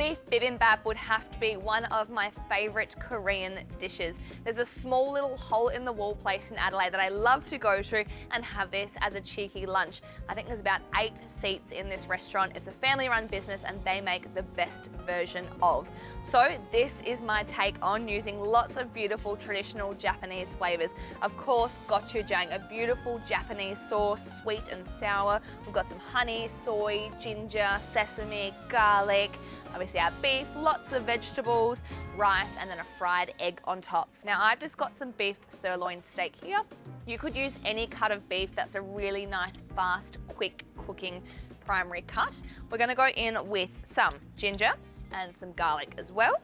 Beef bibimbap would have to be one of my favorite Korean dishes. There's a small little hole in the wall place in Adelaide that I love to go to and have this as a cheeky lunch. I think there's about 8 seats in this restaurant. It's a family-run business and they make the best version of. So this is my take on using lots of beautiful traditional Japanese flavors. Of course, gochujang, a beautiful Japanese sauce, sweet and sour. We've got some honey, soy, ginger, sesame, garlic. Obviously our beef, lots of vegetables, rice, and then a fried egg on top. Now I've just got some beef sirloin steak here. You could use any cut of beef. That's a really nice, fast, quick cooking primary cut. We're gonna go in with some ginger and some garlic as well.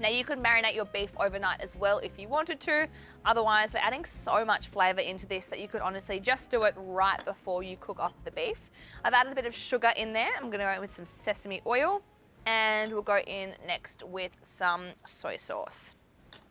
Now you could marinate your beef overnight as well if you wanted to. Otherwise, we're adding so much flavour into this that you could honestly just do it right before you cook off the beef. I've added a bit of sugar in there. I'm going to go in with some sesame oil, and we'll go in next with some soy sauce.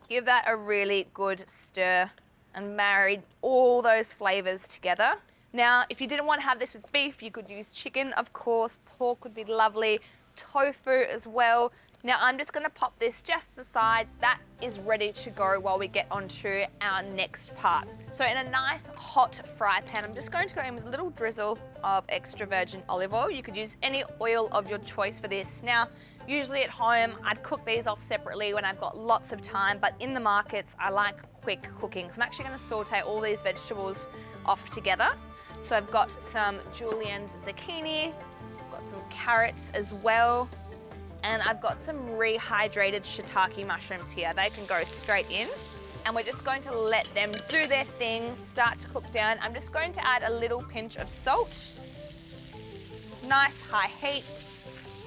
Give that a really good stir and marry all those flavours together. Now, if you didn't want to have this with beef, you could use chicken, of course. Pork would be lovely. Tofu as well. Now I'm just going to pop this just to the side. That is ready to go while we get onto our next part. So in a nice hot fry pan, I'm just going to go in with a little drizzle of extra virgin olive oil. You could use any oil of your choice for this. Now, usually at home, I'd cook these off separately when I've got lots of time, but in the markets, I like quick cooking. So I'm actually going to saute all these vegetables off together. So I've got some julienned zucchini, got some carrots as well, and I've got some rehydrated shiitake mushrooms here. They can go straight in, and we're just going to let them do their thing, start to cook down. I'm just going to add a little pinch of salt, nice high heat,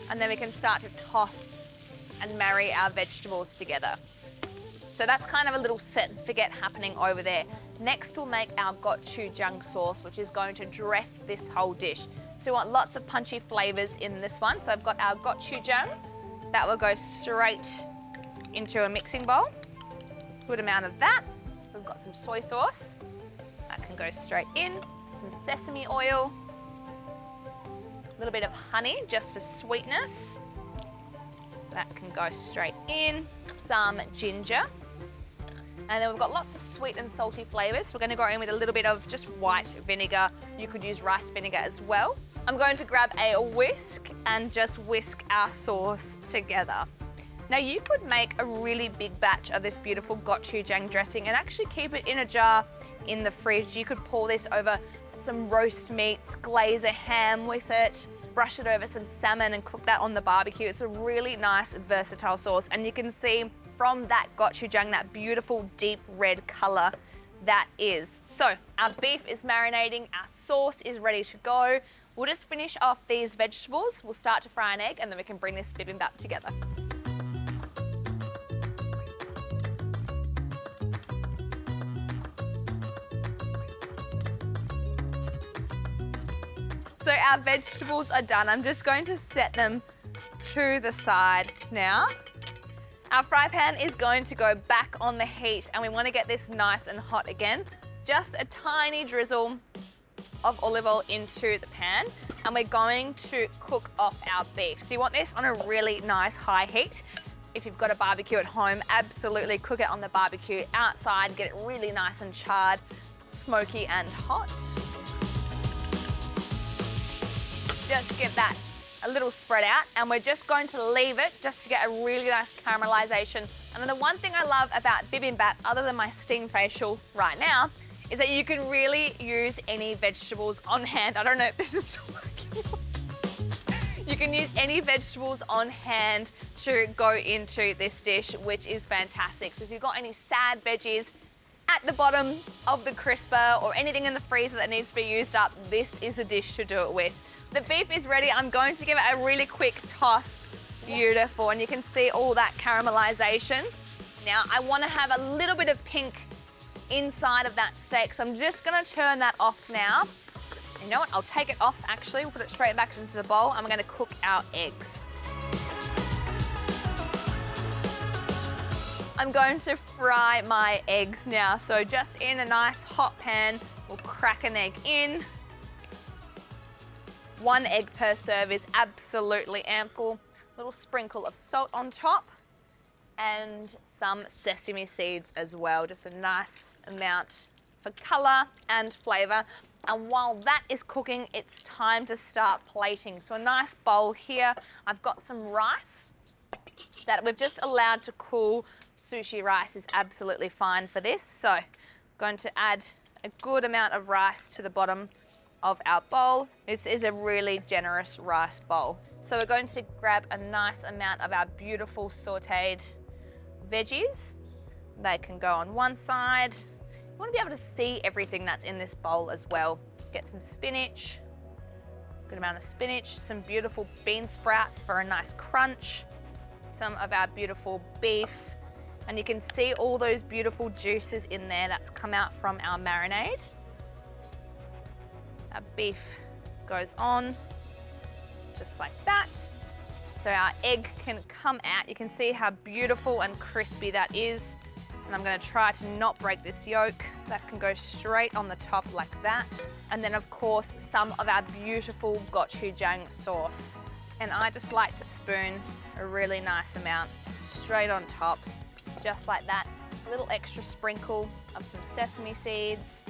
and then we can start to toss and marry our vegetables together. So that's kind of a little set and forget happening over there. Next, we'll make our gochujang sauce, which is going to dress this whole dish. So we want lots of punchy flavours in this one. So I've got our gochujang. That will go straight into a mixing bowl. Good amount of that. We've got some soy sauce. That can go straight in. Some sesame oil. A little bit of honey just for sweetness. That can go straight in. Some ginger. And then we've got lots of sweet and salty flavours. We're going to go in with a little bit of just white vinegar. You could use rice vinegar as well. I'm going to grab a whisk and just whisk our sauce together. Now you could make a really big batch of this beautiful gochujang dressing and actually keep it in a jar in the fridge. You could pour this over some roast meats, glaze a ham with it, brush it over some salmon and cook that on the barbecue. It's a really nice, versatile sauce, and you can see from that gochujang, that beautiful deep red color that is. So our beef is marinating, our sauce is ready to go. We'll just finish off these vegetables. We'll start to fry an egg and then we can bring this bibimbap together. So our vegetables are done. I'm just going to set them to the side now. Our fry pan is going to go back on the heat and we want to get this nice and hot again. Just a tiny drizzle of olive oil into the pan and we're going to cook off our beef. So you want this on a really nice high heat. If you've got a barbecue at home, absolutely cook it on the barbecue. Outside, get it really nice and charred, smoky and hot. Just give that a little spread out, and we're just going to leave it just to get a really nice caramelization. And the one thing I love about bibimbap, other than my steam facial right now, is that you can really use any vegetables on hand. I don't know if this is working. You can use any vegetables on hand to go into this dish, which is fantastic. So if you've got any sad veggies at the bottom of the crisper or anything in the freezer that needs to be used up, this is the dish to do it with. The beef is ready. I'm going to give it a really quick toss. Beautiful. And you can see all that caramelization. Now, I want to have a little bit of pink inside of that steak. So I'm just going to turn that off now. You know what? I'll take it off, actually. We'll put it straight back into the bowl. And we're going to cook our eggs. I'm going to fry my eggs now. So just in a nice hot pan, we'll crack an egg in. 1 egg per serve is absolutely ample. little sprinkle of salt on top and some sesame seeds as well, just a nice amount for color and flavor. And while that is cooking, it's time to start plating. So a nice bowl here. I've got some rice that we've just allowed to cool. Sushi rice is absolutely fine for this. So I'm going to add a good amount of rice to the bottom of our bowl. This is a really generous rice bowl. So we're going to grab a nice amount of our beautiful sauteed veggies. They can go on one side. You want to be able to see everything that's in this bowl as well. Get some spinach, good amount of spinach, some beautiful bean sprouts for a nice crunch, some of our beautiful beef, and you can see all those beautiful juices in there that's come out from our marinade. Our beef goes on just like that. So our egg can come out. You can see how beautiful and crispy that is. And I'm going to try to not break this yolk. That can go straight on the top like that. And then of course some of our beautiful gochujang sauce. And I just like to spoon a really nice amount straight on top, just like that. A little extra sprinkle of some sesame seeds.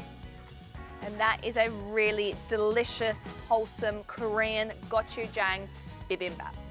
And that is a really delicious, wholesome Korean gochujang bibimbap.